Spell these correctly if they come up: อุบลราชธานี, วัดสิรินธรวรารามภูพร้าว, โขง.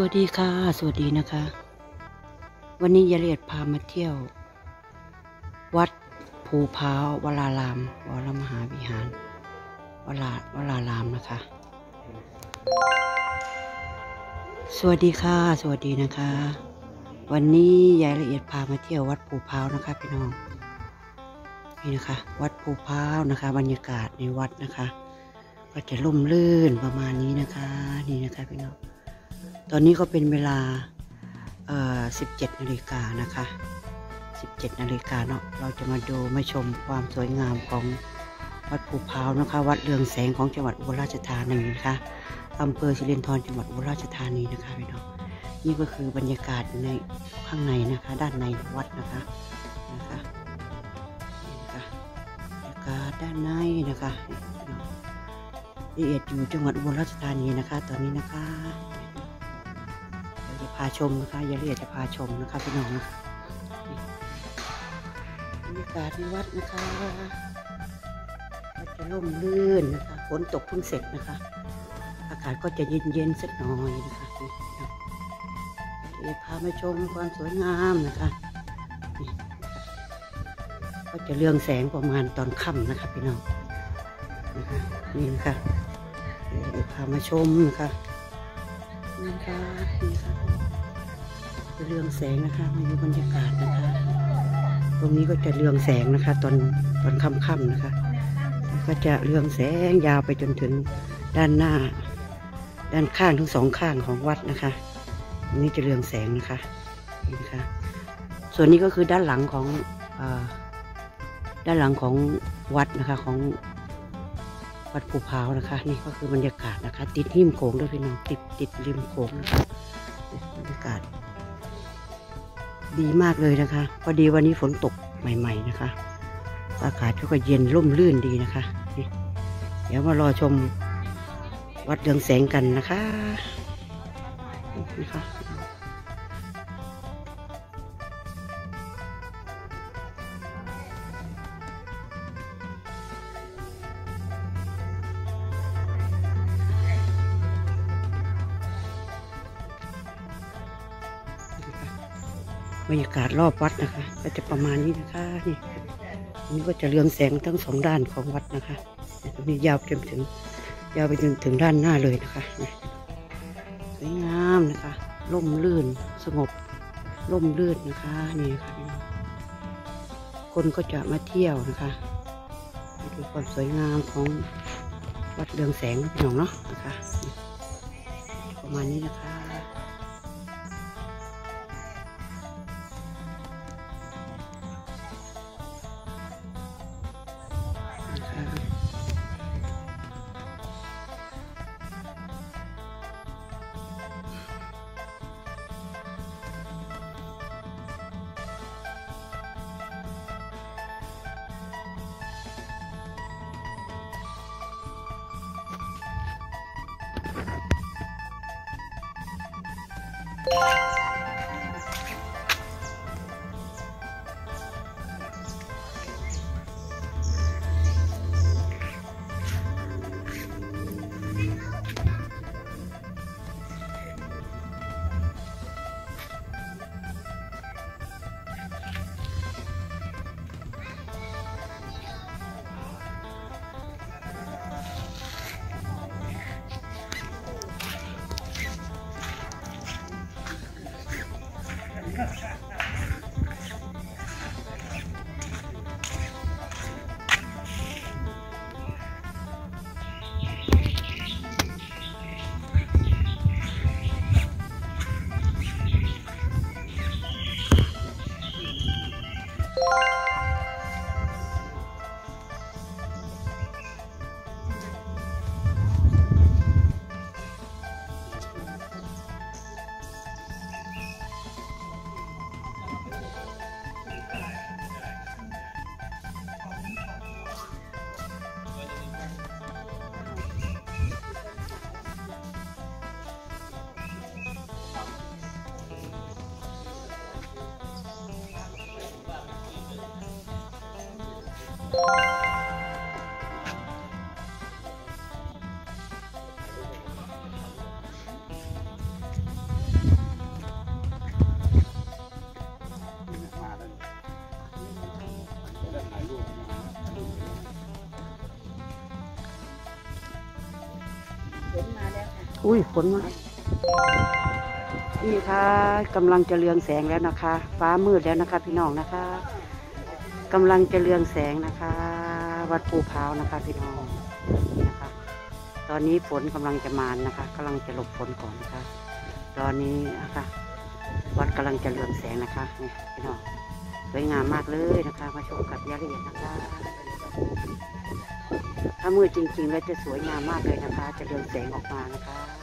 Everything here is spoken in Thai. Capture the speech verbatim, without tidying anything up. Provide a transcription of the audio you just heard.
สวัสดีค่ะสวัสดีนะคะวันนี้ยายละเอียดพามาเที่ยววัดภูพร้าววรารามวรมหาวิหารวราวรารามนะคะสวัสดีค่ะสวัสดีนะคะวันนี้ยายละเอียดพามาเที่ยววัดภูพร้าวนะคะพี่น้องนี่นะคะวัดภูพร้าวนะคะบรรยากาศในวัดนะคะก็จะร่มรื่นประมาณนี้นะคะนี่นะคะพี่น้องตอนนี้ก็เป็นเวลาเอ่อ สิบเจ็ด นาฬิกานะคะ สิบเจ็ด นาฬิกาเนาะเราจะมาดูมาชมความสวยงามของวัดภูพร้าวนะคะวัดเรืองแสงของจังหวัดอุบลราชธานีนะคะอำเภอสิรินธรจังหวัดอุบลราชธานีนะคะพี่น้องนี่ก็คือบรรยากาศในข้างในนะคะด้านในวัดนะคะนะคะบรรยากาศด้านในนะคะละเอียดอยู่จังหวัดอุบลราชธานีนะคะตอนนี้นะคะพาชมนะคะยายละเอียดจะพาชมนะคะพี่น้องนะคะบรรยากาศในวัดนะคะจะร่มรื่นนะคะฝนตกเพิ่งเสร็จนะคะอากาศก็จะเย็นๆสักหน่อยนะคะเลยพามาชมความสวยงามนะคะก็จะเรืองแสงประมาณตอนค่ำนะคะพี่น้องนะคะนี่นะคะเลยพามาชมนะคะนี่ค่ะนี่ค่ะเรืองแสงนะคะมาดูบรรยากาศนะคะตรงนี้ก็จะเรืองแสงนะคะตอนตอนค่ำๆนะคะก็จะเรืองแสงยาวไปจนถึงด้านหน้าด้านข้างทั้งสองข้างของวัดนะคะตรงนี้จะเรืองแสงนะคะนี่นะคะส่วนนี้ก็คือด้านหลังของเอ่อด้านหลังของวัดนะคะของวัดภูพร้าวนะคะนี่ก็คือบรรยากาศนะคะติดริมโขงด้วยพี่น้องติดติดริมโขงนะคะบรรยากาศดีมากเลยนะคะพอดีวันนี้ฝนตกใหม่ๆนะคะอากาศก็เย็นร่มรื่นดีนะคะเดี๋ยวมารอชมวัดเรืองแสงกันนะคะนะคะบรรยากาศรอบวัดนะคะก็จะประมาณนี้นะคะนี่นี่ก็จะเรืองแสงทั้งสองด้านของวัดนะคะตรงนี้ยาวจนถึงยาวไปจนถึงด้านหน้าเลยนะคะสวยงามนะคะร่มรื่นสงบร่มรื่นนะคะนี่ค่ะคนก็จะมาเที่ยวนะคะดูความสวยงามของวัดเรืองแสงพี่น้องเนาะนะคะประมาณนี้นะคะ อุ้ยฝนมานี่ค่ะกำลังจะเรืองแสงแล้วนะคะฟ้ามืดแล้วนะคะพี่น้องนะคะกำลังจะเรืองแสงนะคะวัดภูพร้าวนะคะพี่น้องนะคะตอนนี้ฝนกำลังจะมานะคะกำลังจะหลบฝนก่อนนะคะตอนนี้นะคะวัดกำลังจะเรืองแสงนะคะนี่พี่น้องสวยงามมากเลยนะคะมาชมกับรายละเอียดนะคะถ้ามืดจริงๆแล้วจะสวยงามมากเลยนะคะจะเรืองแสงออกมานะคะ